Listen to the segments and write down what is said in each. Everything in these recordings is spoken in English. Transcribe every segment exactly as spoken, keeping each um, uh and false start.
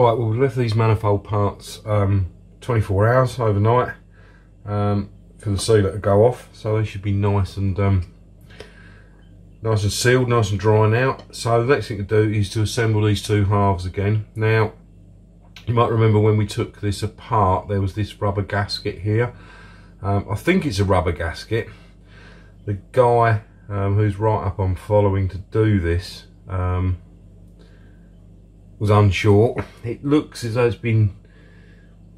Right, well, we left these manifold parts um, twenty-four hours overnight um, for the sealer to go off, so they should be nice and um, nice and sealed, nice and dry now. So the next thing to do is to assemble these two halves again. Now, you might remember when we took this apart, there was this rubber gasket here. Um, I think it's a rubber gasket. The guy um, who's right up I'm following to do this um, was unsure. It looks as though it's been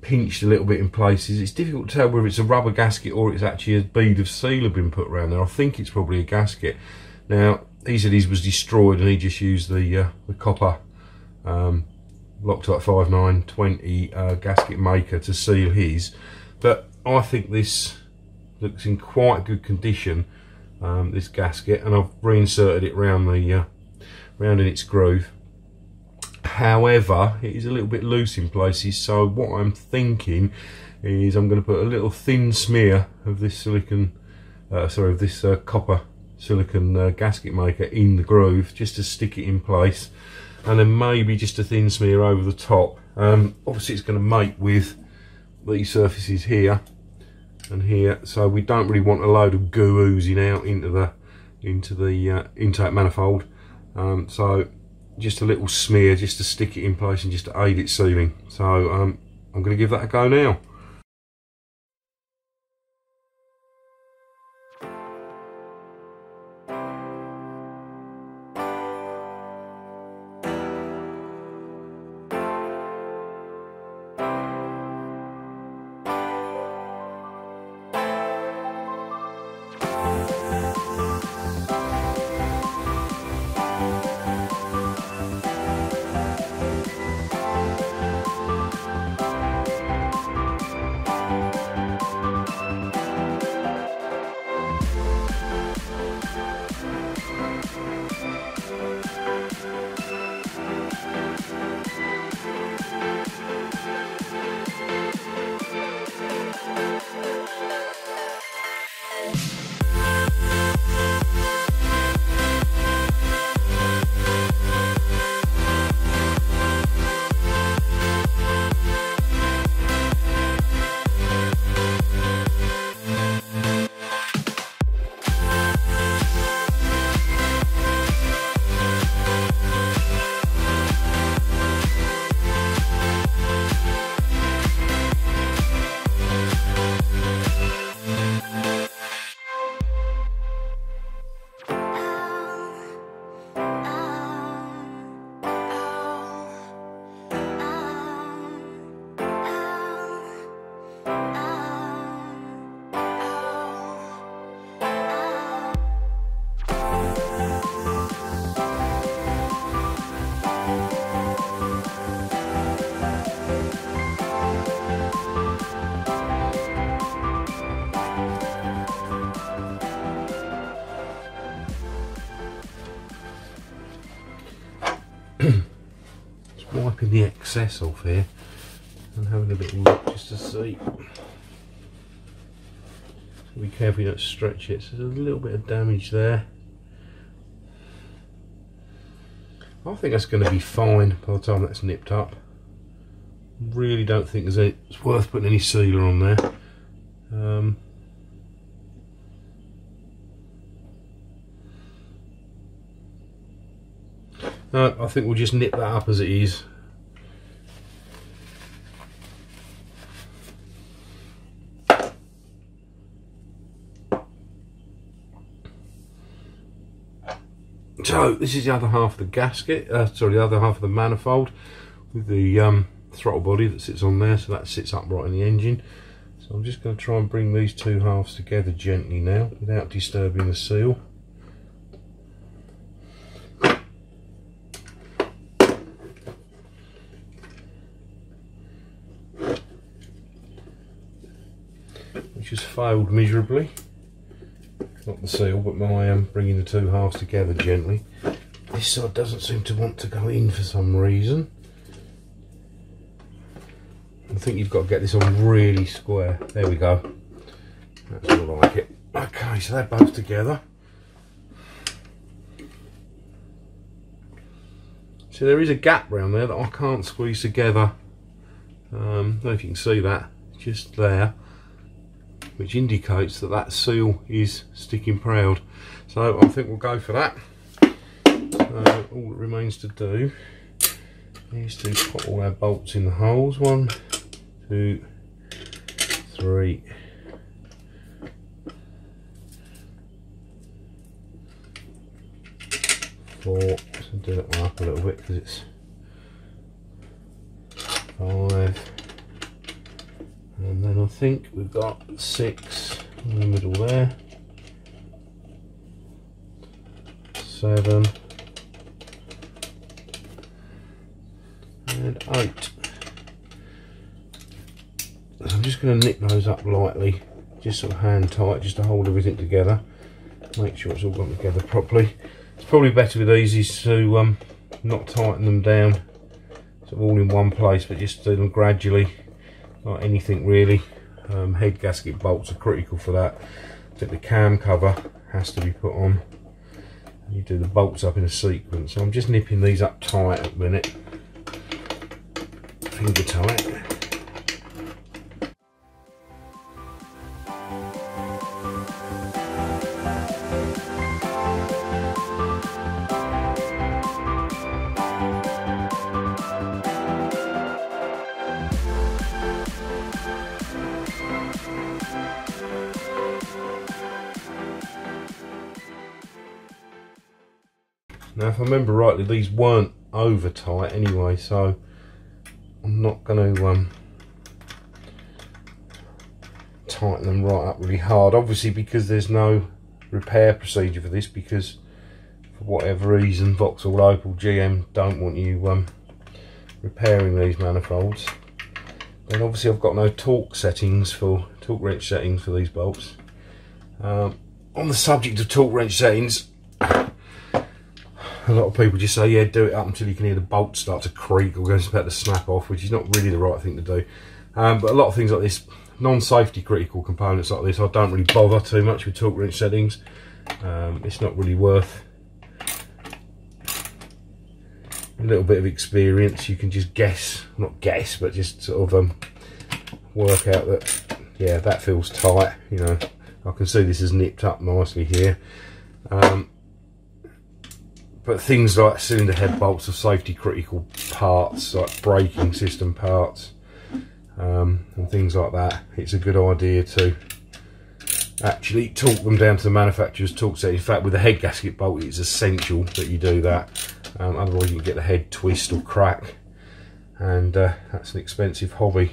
pinched a little bit in places. It's difficult to tell whether it's a rubber gasket or it's actually a bead of sealer been put around there. I think it's probably a gasket. Now, he said his was destroyed and he just used the, uh, the copper um, Loctite fifty-nine twenty uh, gasket maker to seal his. But I think this looks in quite good condition, um, this gasket, and I've reinserted it round the uh, round in its groove. However, it is a little bit loose in places, so what I'm thinking is I'm going to put a little thin smear of this silicon, uh, sorry, of this uh, copper silicon uh, gasket maker in the groove just to stick it in place, and then maybe just a thin smear over the top. Um, obviously, it's going to mate with these surfaces here and here, so we don't really want a load of goo oozing out into the into the uh, intake manifold. Um, so just a little smear just to stick it in place and just to aid its sealing. So um, I'm going to give that a go now. Wiping the excess off here and having a little look just to see. Be careful you don't stretch it. So there's a little bit of damage there. I think that's going to be fine by the time that's nipped up. Really don't think there's any, it's worth putting any sealer on there. Um, No, I think we'll just nip that up as it is. So this is the other half of the gasket, uh, sorry, the other half of the manifold with the um, throttle body that sits on there, so that sits upright in the engine. So I'm just going to try and bring these two halves together gently now without disturbing the seal. Just failed miserably. Not the seal, but my um, bringing the two halves together gently. This side doesn't seem to want to go in for some reason. I think you've got to get this on really square. There we go. That's more like it. Okay, so they're both together. So there is a gap around there that I can't squeeze together. Um, I don't know if you can see that, just there, which indicates that that seal is sticking proud. So I think we'll go for that. So all that remains to do is to put all our bolts in the holes. One, two, three. Four. So do that one up a little bit because it's five, and then I think we've got six in the middle there, seven, and eight. So I'm just going to nick those up lightly, just sort of hand tight, just to hold everything together, make sure it's all gone together properly. It's probably better with these is to um, not tighten them down sort of all in one place, but just do them gradually, like anything really. Um, head gasket bolts are critical for that. I think the cam cover has to be put on. You do the bolts up in a sequence. So I'm just nipping these up tight at the minute, finger tight. Now, if I remember rightly, these weren't over tight anyway, so I'm not going to um, tighten them right up really hard. Obviously, because there's no repair procedure for this, because for whatever reason, Vauxhall, Opel, G M don't want you um, repairing these manifolds. Then obviously I've got no torque settings for torque wrench settings for these bolts. Um, on the subject of torque wrench settings, a lot of people just say, yeah, do it up until you can hear the bolt start to creak or goes about to snap off, which is not really the right thing to do. Um, but a lot of things like this, non-safety critical components like this, I don't really bother too much with torque wrench settings. Um, it's not really worth a little bit of experience. You can just guess, not guess, but just sort of um, work out that, yeah, that feels tight. You know, I can see this is nipped up nicely here. Um, But things like cylinder head bolts are safety critical parts, like braking system parts, um, and things like that. It's a good idea to actually torque them down to the manufacturer's torque set. In fact, with a head gasket bolt, it's essential that you do that. Um, otherwise, you can get the head twist or crack, and uh, that's an expensive hobby.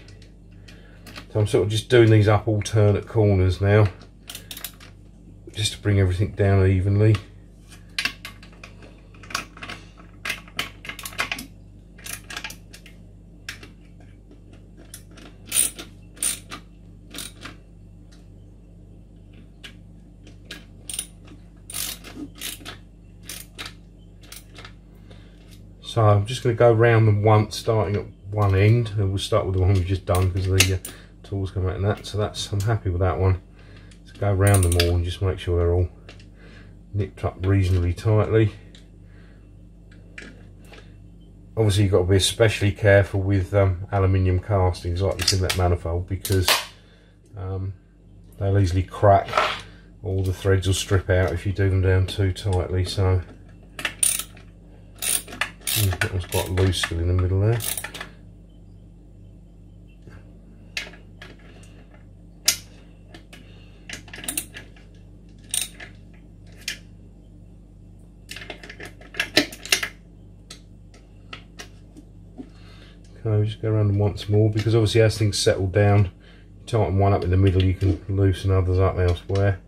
So I'm sort of just doing these up alternate corners now, just to bring everything down evenly. So I'm just going to go round them once, starting at one end, and we'll start with the one we've just done because the uh, tools come out in that. So that's, I'm happy with that one. Let's go round them all and just make sure they're all nipped up reasonably tightly. Obviously, you've got to be especially careful with um, aluminium castings like this in that manifold, because um, they'll easily crack. All the threads will strip out if you do them down too tightly. So. That one's quite loose still in the middle there. Okay, we just go around them once more, because obviously as things settle down, you tighten one up in the middle, you can loosen others up elsewhere.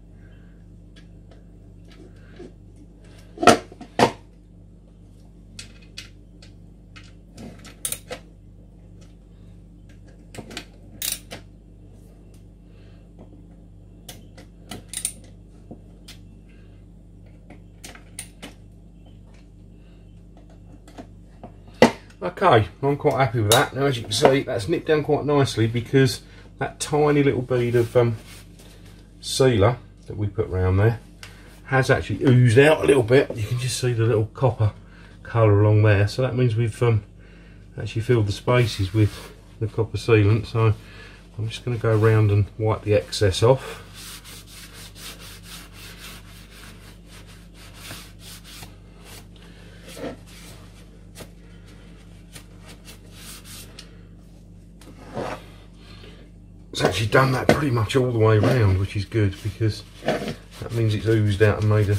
Okay, I'm quite happy with that. Now, as you can see, that's nipped down quite nicely, because that tiny little bead of um, sealer that we put round there has actually oozed out a little bit. You can just see the little copper colour along there, so that means we've um, actually filled the spaces with the copper sealant. So I'm just going to go around and wipe the excess off. It's actually done that pretty much all the way around, which is good because that means it's oozed out and made a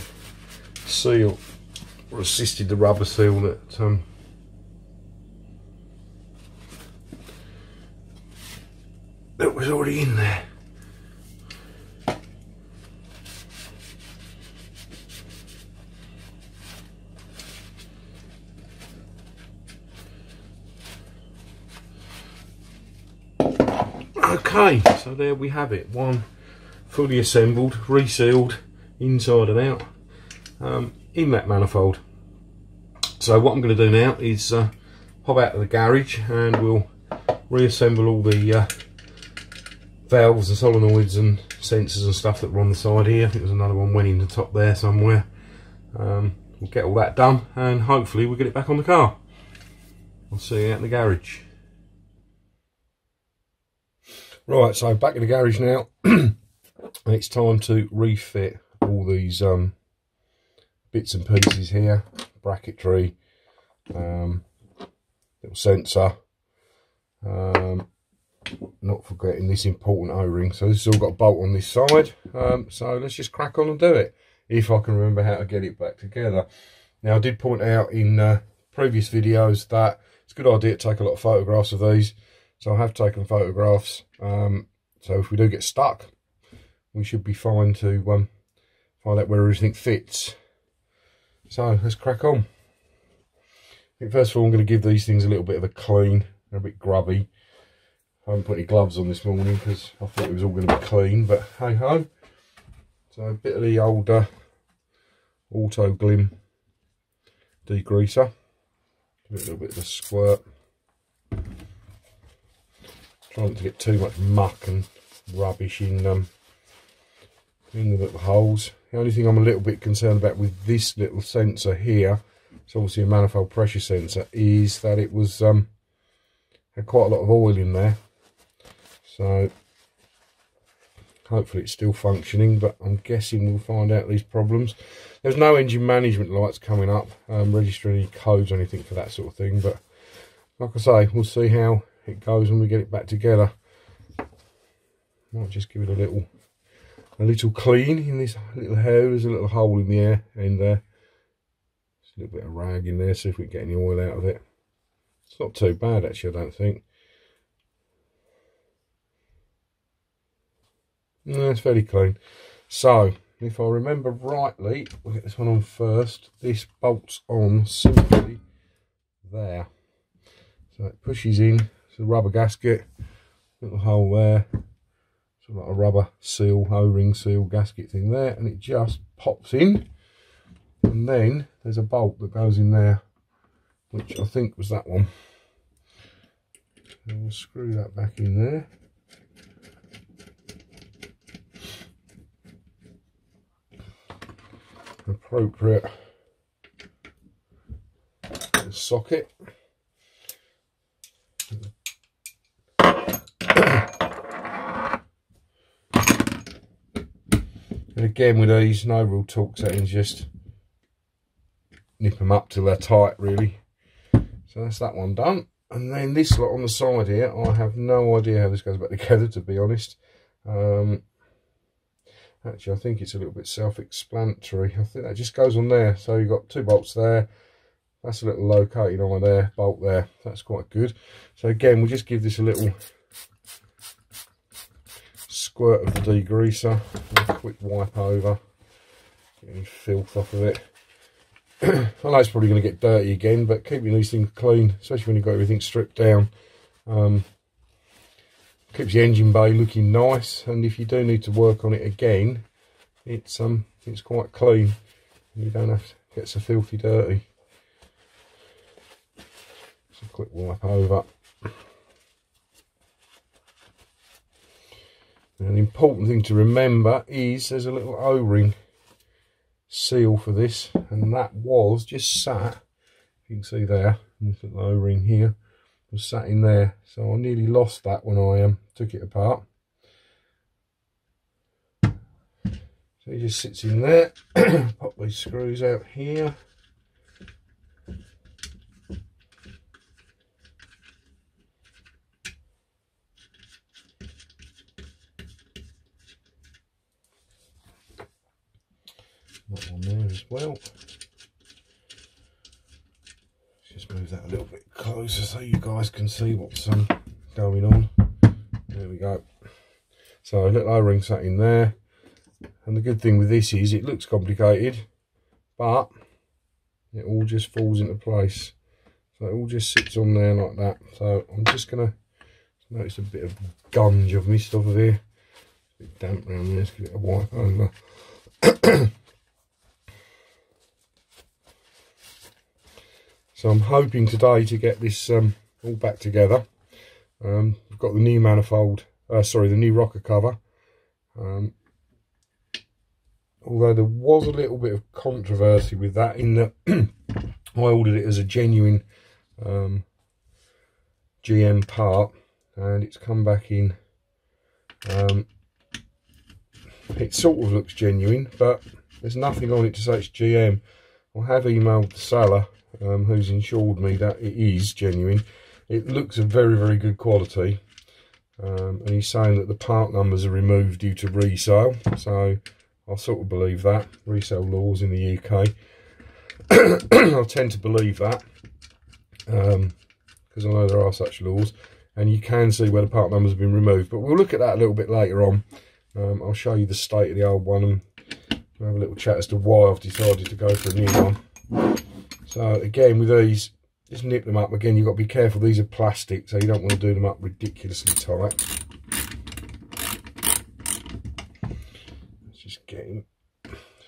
seal, or assisted the rubber seal that um, that was already in there. Okay, so there we have it, one fully assembled, resealed inside and out, um, inlet manifold. So what I'm going to do now is uh, pop out of the garage and we'll reassemble all the uh, valves and solenoids and sensors and stuff that were on the side here. I think there's another one went in the top there somewhere. Um, we'll get all that done and hopefully we'll get it back on the car. I'll see you out in the garage. Right, so back in the garage now. It's time to refit all these um, bits and pieces here, bracketry, um, little sensor. Um, not forgetting this important O-ring. So this has all got a bolt on this side, um, so let's just crack on and do it, if I can remember how to get it back together. Now I did point out in uh, previous videos that it's a good idea to take a lot of photographs of these, so I have taken photographs, um, so if we do get stuck we should be fine to um, find out where everything fits. So let's crack on. I think first of all I'm going to give these things a little bit of a clean. They're a bit grubby. I haven't put any gloves on this morning because I thought it was all going to be clean, but hey ho. So a bit of the older Auto Glim degreaser. Give it a little bit of a squirt. Try not to get too much muck and rubbish in um, in the little holes. The only thing I'm a little bit concerned about with this little sensor here, it's obviously a manifold pressure sensor, is that it was um, had quite a lot of oil in there. So hopefully it's still functioning, but I'm guessing we'll find out these problems. There's no engine management lights coming up, um, registering any codes or anything for that sort of thing, but like I say, we'll see how it goes when we get it back together. Might just give it a little a little clean in this little hair. There's a little hole in the air in there. Just a little bit of rag in there, see if we can get any oil out of it. It's not too bad actually, I don't think. No, it's fairly clean. So, if I remember rightly, we'll get this one on first. This bolts on simply there. So it pushes in, it's a rubber gasket, little hole there, sort of like a rubber seal, O-ring seal gasket thing there, and it just pops in. And then there's a bolt that goes in there, which I think was that one. And we'll screw that back in there. Appropriate socket. And again with these, no real torque settings, just nip them up till they're tight really. So that's that one done. And then this lot on the side here, I have no idea how this goes back together, to be honest. Um, actually, I think it's a little bit self-explanatory. I think that just goes on there. So you've got two bolts there. That's a little locating on there, bolt there. That's quite good. So again, we'll just give this a little squirt of the degreaser. A quick wipe over. Get any filth off of it. I know it's probably going to get dirty again, but keeping these things clean, especially when you've got everything stripped down, um, keeps the engine bay looking nice. And if you do need to work on it again, it's um it's quite clean. You don't have to get so filthy dirty. Just a quick wipe over. Now, an important thing to remember is there's a little O-ring seal for this, and that was just sat you can see there, look at the O-ring here, was sat in there. So I nearly lost that when I um, took it apart. So it just sits in there. Pop these screws out here. That one there as well. Just move that a little bit closer so you guys can see what's um, going on. There we go. So a little O-ring sat in there. And the good thing with this is it looks complicated, but it all just falls into place. So it all just sits on there like that. So I'm just going to notice a bit of gunge of mist off of here. A bit damp around there, let's give it a wipe over. So I'm hoping today to get this um, all back together. Um, we've got the new manifold, uh, sorry, the new rocker cover. Um, although there was a little bit of controversy with that in that I ordered it as a genuine um, G M part, and it's come back in. Um, it sort of looks genuine, but there's nothing on it to say it's G M. I have emailed the seller, Um, who's insured me that it is genuine. It looks of very, very good quality, um, and he's saying that the part numbers are removed due to resale, so I sort of believe that. Resale laws in the U K, I tend to believe that, because um, I know there are such laws, and you can see where the part numbers have been removed, but we'll look at that a little bit later on. um, I'll show you the state of the old one, and we'll have a little chat as to why I've decided to go for a new one. So again, with these, just nip them up. Again, you've got to be careful. These are plastic, so you don't want to do them up ridiculously tight. Let's just get him.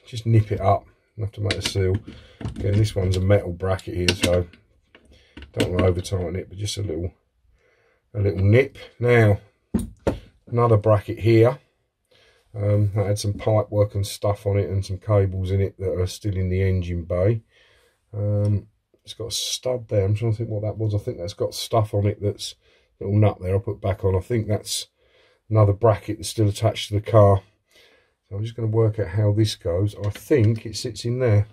Just nip it up. Enough to make a seal. Again, this one's a metal bracket here, so don't want to over tighten it, but just a little, a little nip. Now, another bracket here. Um, that had some pipe work and stuff on it, and some cables in it that are still in the engine bay. Um, it's got a stud there. I'm trying to think what that was. I think that's got stuff on it, that's a little nut there I'll put back on. I think that's another bracket that's still attached to the car. So I'm just going to work out how this goes. I think it sits in there.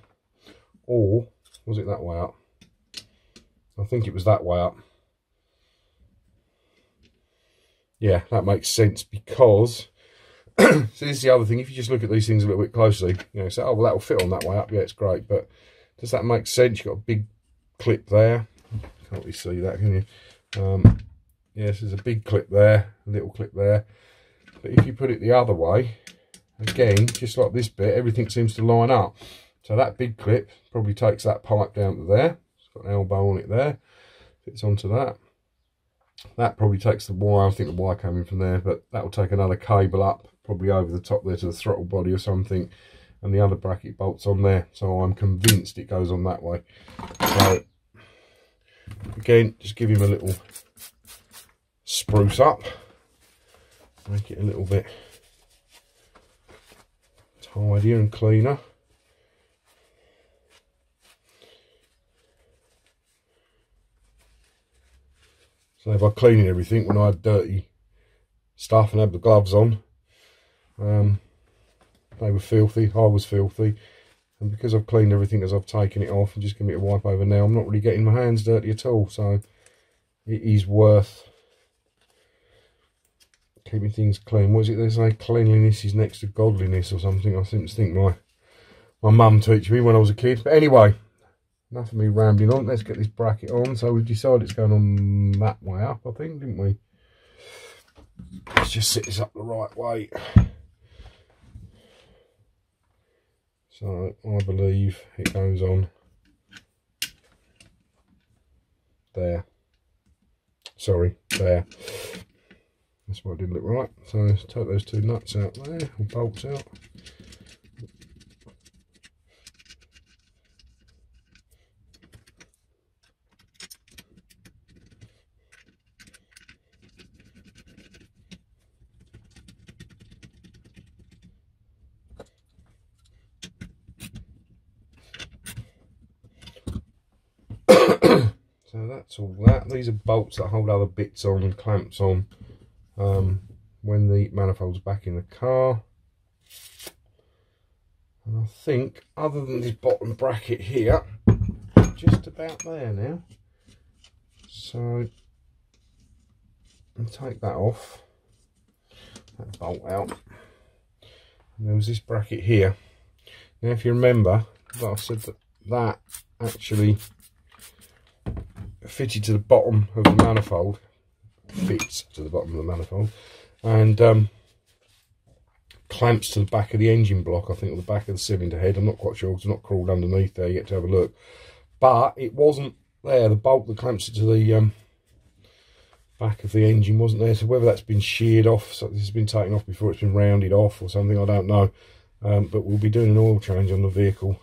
Or was it that way up? I think it was that way up. Yeah, that makes sense, because so this is the other thing. If you just look at these things a little bit closely, you know, say, oh well, that'll fit on that way up. Yeah, it's great, but does that make sense? You've got a big clip there. Can't really see that, can you? Um, yes, there's a big clip there, a little clip there. But if you put it the other way, again, just like this bit, everything seems to line up. So that big clip probably takes that pipe down to there. It's got an elbow on it there. Fits onto that. That probably takes the wire. I think the wire came in from there, but that will take another cable up, probably over the top there to the throttle body or something. And the other bracket bolts on there, so I'm convinced it goes on that way. So again, just give him a little spruce up, make it a little bit tidier and cleaner. So by cleaning everything, when I had dirty stuff and had the gloves on, um, they were filthy, I was filthy, and because I've cleaned everything as I've taken it off and just giving it a wipe over now, I'm not really getting my hands dirty at all, so it is worth keeping things clean. What is it they say? Cleanliness is next to godliness or something. I seem to think my my mum taught me when I was a kid. But anyway, enough of me rambling on. Let's get this bracket on. So we've decided it's going on that way up, I think, didn't we? Let's just sit this up the right way. So I believe it goes on there. Sorry, there. That's why it didn't look right. So let's take those two nuts out there, or bolts out. So that's all that. These are bolts that hold other bits on and clamps on um, when the manifold's back in the car. And I think, other than this bottom bracket here, just about there now. So I'll take that off, that bolt out. And there was this bracket here. Now, if you remember, well, I said that that actually fitted to the bottom of the manifold, fits to the bottom of the manifold, and um, clamps to the back of the engine block, I think, or the back of the cylinder head. I'm not quite sure, because it's not crawled underneath there yet to have a look. But it wasn't there, the bolt that clamps it to the um, back of the engine wasn't there. So whether that's been sheared off, so this has been taken off before it's been rounded off or something, I don't know. Um, but we'll be doing an oil change on the vehicle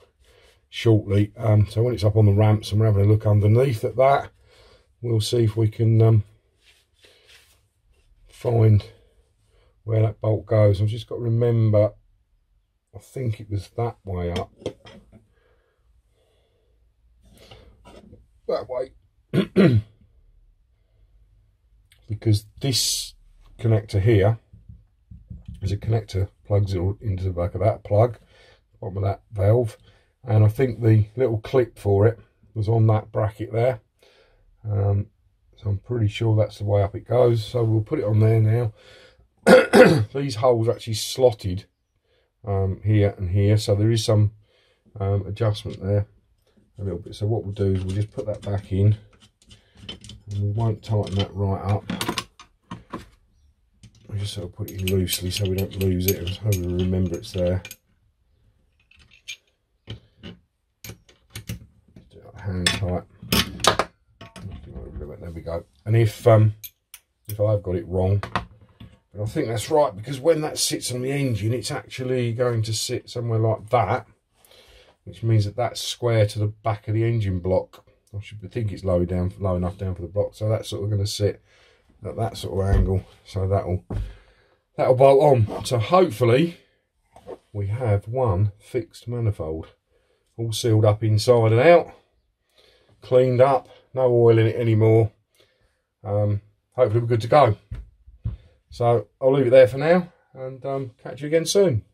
shortly. Um, so when it's up on the ramps and we're having a look underneath at that, we'll see if we can um, find where that bolt goes. I've just got to remember, I think it was that way up. That way. Because this connector here is a connector, plugs it into the back of that plug, bottom of that valve, and I think the little clip for it was on that bracket there. Um, so I'm pretty sure that's the way up it goes. So we'll put it on there now. These holes are actually slotted um, here and here, so there is some um, adjustment there a little bit. So what we'll do is we'll just put that back in, and we won't tighten that right up. We just sort of put it in loosely so we don't lose it. I just hope we remember it's there. Do it hand tight. There we go. And if um, if I've got it wrong, but I think that's right, because when that sits on the engine, it's actually going to sit somewhere like that, which means that that's square to the back of the engine block. I should think it's low down, low enough down for the block, so that's sort of going to sit at that sort of angle. So that'll that'll bolt on. So hopefully we have one fixed manifold, all sealed up inside and out, cleaned up, no oil in it anymore. Um, hopefully we're good to go. So I'll leave it there for now, and um, catch you again soon.